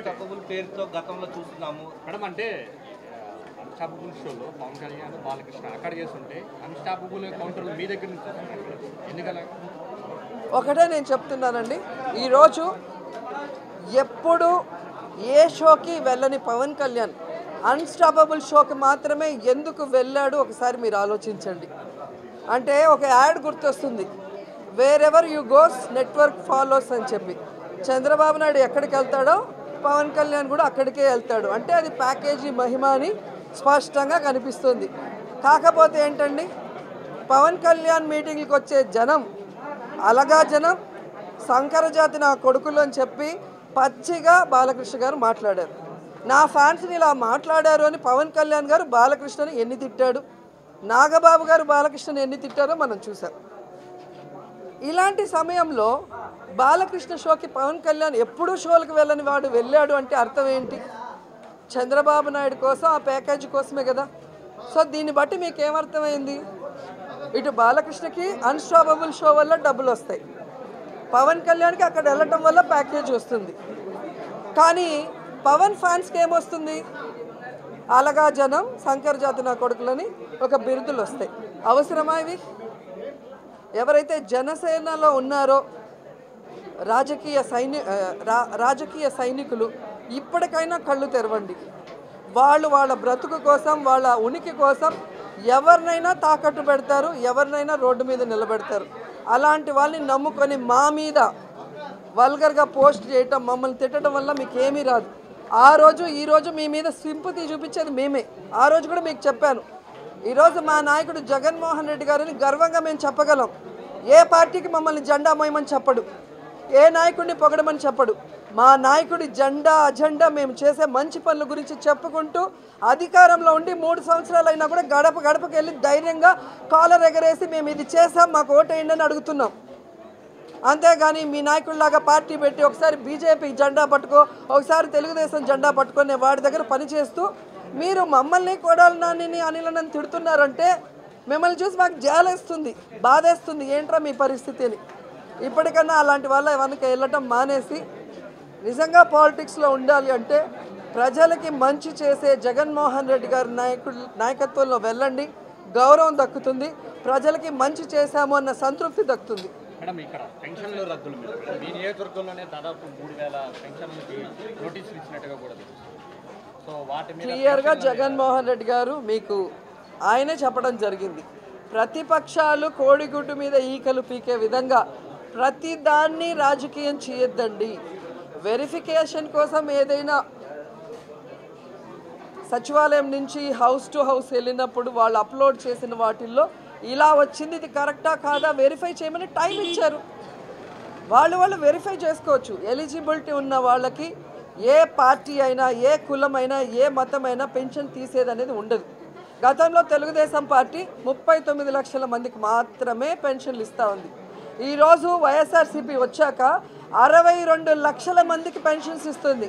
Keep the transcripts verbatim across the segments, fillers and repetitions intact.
Untouchable పేర్ తో గతంలో చూస్తున్నాము మేడం అంటే అన్‌టచబుల్ షోలో పవన్ కళ్యాణ్ బాలకృష్ణ అక్కడ చేస్తుంటే అన్‌టచబుల్ కౌంటర్ మీ దగ్గర నుంచి ఎందుకలా ఒకటే నేను చెప్తున్నానండి ఈ రోజు ఎప్పుడు ఏ షోకి వెళ్ళని పవన్ కళ్యాణ్ అన్‌స్టాపబుల్ షోకి మాత్రమే ఎందుకు వెళ్ళాడు ఒకసారి మీరు ఆలోచించండి అంటే ఒక యాడ్ గుర్తొస్తుంది wherever you goes network follows అని చెప్పి చంద్రబాబు నాయుడు ఎక్కడికి వెళ్తాడో పవన్ కళ్యాణ్ కూడా అక్కడికే వెళ్తాడు అంటే అది ప్యాకేజీ మహిమని స్పష్టంగా కనిపిస్తుంది కాకపోతే ఏంటండి పవన్ కళ్యాణ్ మీటింగ్లకు వచ్చే జనం అలగా జనం శంకరజాతి నా కొడుకులు అని చెప్పి పచ్చిగా బాలకృష్ణ గారు మాట్లాడారు నా ఫ్యాన్స్ని ఇలా మాట్లాడారు అని పవన్ కళ్యాణ్ గారు బాలకృష్ణని ఎన్ని తిట్టాడు నాగబాబు గారు బాలకృష్ణని ఎన్ని తిట్టారో మనం చూసాం ఇలాంటి సమయంలో బాలకృష్ణ షోకి పవన్ కళ్యాణ్ ఎప్పుడూ షోలకు వెళ్ళని వాడు వెళ్ళాడు అంటే అర్థం ఏంటి చంద్రబాబు నాయుడు కోసం ఆ ప్యాకేజీ కోసమే కదా సో దీన్ని బట్టి మీకేమర్థమైంది ఇటు బాలకృష్ణకి అన్‌స్టాపబుల్ షో వల్ల డబ్బులు వస్తాయి పవన్ కళ్యాణ్కి అక్కడ వెళ్ళటం వల్ల ప్యాకేజ్ వస్తుంది కానీ పవన్ ఫ్యాన్స్కి ఏమొస్తుంది అలగా జనం శంకర్ జాతి నా కొడుకులని ఒక బిరుదులు వస్తాయి అవసరమా ఇవి ఎవరైతే జనసేనలో ఉన్నారో రాజకీయ సైని రాజకీయ సైనికులు ఇప్పటికైనా కళ్ళు తెరవండి వాళ్ళు వాళ్ళ బ్రతుకు కోసం వాళ్ళ ఉనికి కోసం ఎవరినైనా తాకట్టు పెడతారు ఎవరినైనా రోడ్డు మీద నిలబెడతారు అలాంటి వాళ్ళని నమ్ముకొని మా మీద వల్గర్గా పోస్ట్ చేయటం మమ్మల్ని తిట్టడం వల్ల మీకు ఏమీ రాదు ఆ రోజు ఈరోజు మీ మీద సింపతి చూపించేది మేమే ఆ రోజు కూడా మీకు చెప్పాను ఈరోజు మా నాయకుడు జగన్మోహన్ రెడ్డి గారిని గర్వంగా మేము చెప్పగలం ఏ పార్టీకి మమ్మల్ని జెండా మోయమని చెప్పడు ఏ నాయకుడిని పొగడమని చెప్పడు మా నాయకుడి జెండా అజెండా మేము చేసే మంచి పనుల గురించి చెప్పుకుంటూ అధికారంలో ఉండి మూడు సంవత్సరాలు అయినా కూడా గడప గడపకి వెళ్ళి ధైర్యంగా కాలర్ ఎగరేసి మేము ఇది చేసాం మాకు ఓటేయండి అని అడుగుతున్నాం అంతేగాని మీ నాయకుడిలాగా పార్టీ పెట్టి ఒకసారి బీజేపీ జెండా పట్టుకో ఒకసారి తెలుగుదేశం జెండా పట్టుకునే వాడి దగ్గర పనిచేస్తూ మీరు మమ్మల్ని కోడాలి నానిని అనిలనని తిడుతున్నారంటే మిమ్మల్ని చూసి మాకు జాలేస్తుంది బాధేస్తుంది ఏంట్రా మీ పరిస్థితిని ఇప్పటికన్నా అలాంటి వాళ్ళ ఎవరికి వెళ్ళటం మానేసి నిజంగా పాలిటిక్స్లో ఉండాలి అంటే ప్రజలకి మంచి చేసే జగన్మోహన్ రెడ్డి గారి నాయకుడు నాయకత్వంలో వెళ్ళండి గౌరవం దక్కుతుంది ప్రజలకి మంచి చేశాము అన్న సంతృప్తి దక్కుతుంది మేడం ఇక్కడ పెన్షన్లు రద్దుల మీద మీ నియోజకవర్గంలోనే దాదాపు మూడు వేల పెన్షన్లకి నోటీసులు ఇచ్చినట్టుగా కూడా సో వాటి మీద క్లియర్గా జగన్మోహన్ రెడ్డి గారు మీకు ఆయనే చెప్పడం జరిగింది ప్రతిపక్షాలు కోడిగుడ్డు మీద ఈకలు పీకే విధంగా ప్రతి దాన్ని రాజకీయం చేయొద్దండి వెరిఫికేషన్ కోసం ఏదైనా సచివాలయం నుంచి హౌస్ టు హౌస్ వెళ్ళినప్పుడు వాళ్ళు అప్లోడ్ చేసిన వాటిల్లో ఇలా వచ్చింది ఇది కరెక్టా కాదా వెరిఫై చేయమని టైం ఇచ్చారు వాళ్ళు వాళ్ళు వెరిఫై చేసుకోవచ్చు ఎలిజిబిలిటీ ఉన్న వాళ్ళకి ఏ పార్టీ అయినా ఏ కులమైనా ఏ మతమైనా పెన్షన్ తీసేది అనేది ఉండదు గతంలో తెలుగుదేశం పార్టీ ముప్పై తొమ్మిది లక్షల మందికి మాత్రమే పెన్షన్లు ఇస్తూ ఉంది ఈరోజు వైఎస్ఆర్సీపీ వచ్చాక అరవై రెండు లక్షల మందికి పెన్షన్స్ ఇస్తుంది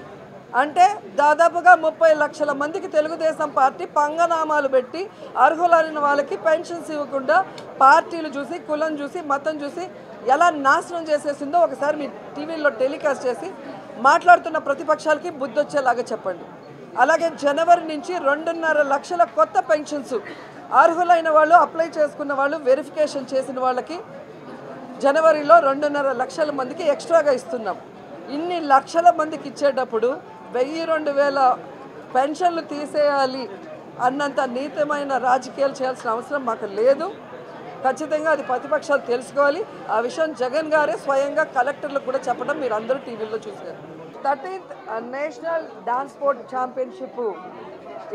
అంటే దాదాపుగా ముప్పై లక్షల మందికి తెలుగుదేశం పార్టీ పంగనామాలు పెట్టి అర్హులైన వాళ్ళకి పెన్షన్స్ ఇవ్వకుండా పార్టీలు చూసి కులం చూసి మతం చూసి ఎలా నాశనం చేసేసిందో ఒకసారి మీ టీవీలో టెలికాస్ట్ చేసి మాట్లాడుతున్న ప్రతిపక్షాలకి బుద్ధి వచ్చేలాగా చెప్పండి అలాగే జనవరి నుంచి రెండున్నర లక్షల కొత్త పెన్షన్స్ అర్హులైన వాళ్ళు అప్లై చేసుకున్న వాళ్ళు వెరిఫికేషన్ చేసిన వాళ్ళకి జనవరిలో రెండున్నర లక్షల మందికి ఎక్స్ట్రాగా ఇస్తున్నాం ఇన్ని లక్షల మందికి ఇచ్చేటప్పుడు వెయ్యి రెండు వేల పెన్షన్లు తీసేయాలి అన్నంత నీతమైన రాజకీయాలు చేయాల్సిన అవసరం మాకు లేదు ఖచ్చితంగా అది ప్రతిపక్షాలు తెలుసుకోవాలి ఆ విషయం జగన్ గారే స్వయంగా కలెక్టర్లకు కూడా చెప్పడం మీరు అందరూ టీవీలో చూశారు thirteenth national dance sport championship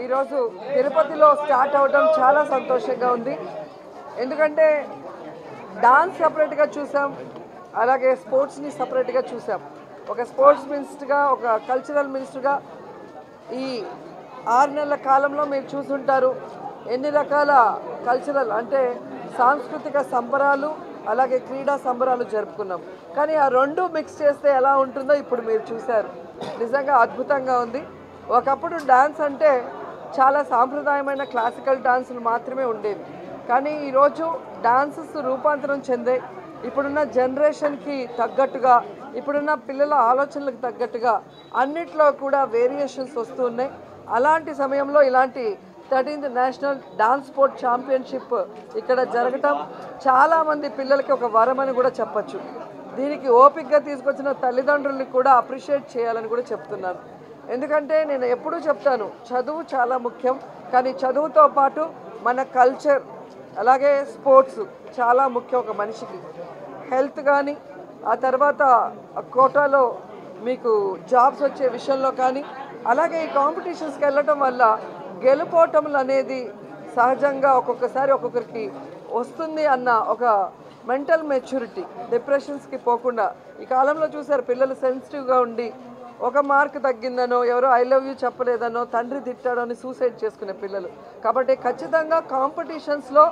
ఈరోజు తిరుపతిలో స్టార్ట్ అవడం చాలా సంతోషంగా ఉంది ఎందుకంటే డాన్స్ సపరేట్గా చూసాం అలాగే స్పోర్ట్స్ని సపరేట్గా చూసాం ఒక స్పోర్ట్స్ మినిస్టర్గా ఒక కల్చరల్ మినిస్టర్గా ఈ ఆరు నెలల కాలంలో మీరు చూసుంటారు ఎన్ని రకాల కల్చరల్ అంటే సాంస్కృతిక సంబరాలు అలాగే క్రీడా సంబరాలు జరుపుకున్నాం కానీ ఆ రెండు మిక్స్ చేస్తే ఎలా ఉంటుందో ఇప్పుడు మీరు చూశారు నిజంగా అద్భుతంగా ఉంది ఒకప్పుడు డ్యాన్స్ అంటే చాలా సాంప్రదాయమైన క్లాసికల్ డ్యాన్సులు మాత్రమే ఉండేవి కానీ ఈరోజు డాన్సెస్ రూపాంతరం చెందాయి ఇప్పుడున్న జనరేషన్కి తగ్గట్టుగా ఇప్పుడున్న పిల్లల ఆలోచనలకు తగ్గట్టుగా అన్నిటిలో కూడా వేరియేషన్స్ వస్తూ ఉన్నాయి. అలాంటి సమయంలో ఇలాంటి thirteenth national dance sport championship ఇక్కడ జరగటం చాలామంది పిల్లలకి ఒక వరం అని కూడా చెప్పచ్చు. దీనికి ఓపికగా తీసుకొచ్చిన తల్లిదండ్రుల్ని కూడా అప్రిషియేట్ చేయాలని కూడా చెప్తున్నాను. ఎందుకంటే నేను ఎప్పుడూ చెప్తాను, చదువు చాలా ముఖ్యం, కానీ చదువుతో పాటు మన కల్చర్ అలాగే స్పోర్ట్స్ చాలా ముఖ్యం. ఒక మనిషికి హెల్త్ కానీ, ఆ తర్వాత కోటాలో మీకు జాబ్స్ వచ్చే విషయంలో కానీ, అలాగే ఈ కాంపిటీషన్స్కి వెళ్ళటం వల్ల గెలుపోటములు అనేది సహజంగా ఒక్కొక్కసారి ఒక్కొక్కరికి వస్తుంది అన్న ఒక మెంటల్ మెచ్యూరిటీ, డిప్రెషన్స్కి పోకుండా. ఈ కాలంలో చూసారు, పిల్లలు సెన్సిటివ్గా ఉండి ఒక మార్క్ తగ్గిందనో, ఎవరో ఐ లవ్ యూ చెప్పలేదనో, తండ్రి తిట్టాడో అని సూసైడ్ చేసుకునే పిల్లలు. కాబట్టి ఖచ్చితంగా కాంపిటీషన్స్లో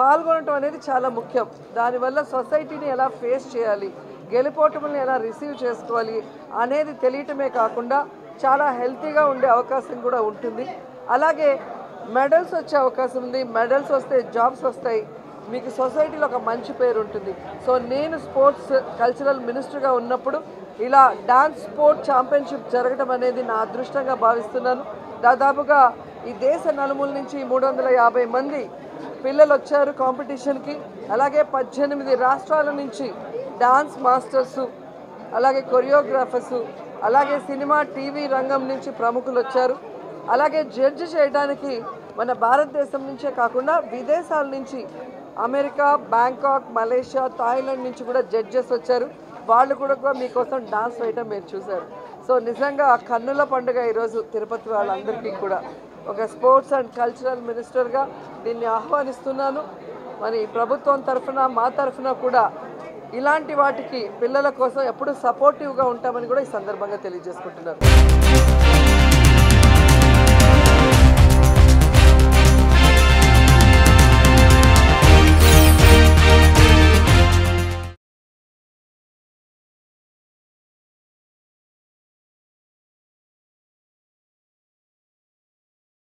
పాల్గొనడం అనేది చాలా ముఖ్యం. దానివల్ల సొసైటీని ఎలా ఫేస్ చేయాలి, గెలుపోటములను ఎలా రిసీవ్ చేసుకోవాలి అనేది తెలియటమే కాకుండా చాలా హెల్తీగా ఉండే అవకాశం కూడా ఉంటుంది. అలాగే మెడల్స్ వచ్చే అవకాశం ఉంది. మెడల్స్ వస్తే జాబ్స్ వస్తాయి, మీకు సొసైటీలో ఒక మంచి పేరు ఉంటుంది. సో నేను స్పోర్ట్స్ కల్చరల్ మినిస్టర్గా ఉన్నప్పుడు ఇలా డాన్స్ స్పోర్ట్ ఛాంపియన్షిప్ జరగడం అనేది నా అదృష్టంగా భావిస్తున్నాను. దాదాపుగా ఈ దేశ నలుమూల నుంచి మూడు వందల యాభై మంది పిల్లలు వచ్చారు కాంపిటీషన్కి. అలాగే పద్దెనిమిది రాష్ట్రాల నుంచి డాన్స్ మాస్టర్సు, అలాగే కొరియోగ్రాఫర్సు, అలాగే సినిమా టీవీ రంగం నుంచి ప్రముఖులు వచ్చారు. అలాగే జడ్జి చేయడానికి మన భారతదేశం నుంచే కాకుండా విదేశాల నుంచి అమెరికా, బ్యాంకాక్, మలేషియా, థాయిలాండ్ నుంచి కూడా జడ్జెస్ వచ్చారు. వాళ్ళు కూడా మీకోసం డాన్స్ వేయటం మీరు చూశారు. సో నిజంగా కన్నుల పండుగ ఈరోజు తిరుపతి వాళ్ళందరికీ కూడా. ఒక స్పోర్ట్స్ అండ్ కల్చరల్ మినిస్టర్గా దీన్ని ఆహ్వానిస్తున్నాను. మరి ప్రభుత్వం తరఫున, మా తరఫున కూడా ఇలాంటి వాటికి పిల్లల కోసం ఎప్పుడూ సపోర్టివ్గా ఉంటామని కూడా ఈ సందర్భంగా తెలియజేసుకుంటున్నారు.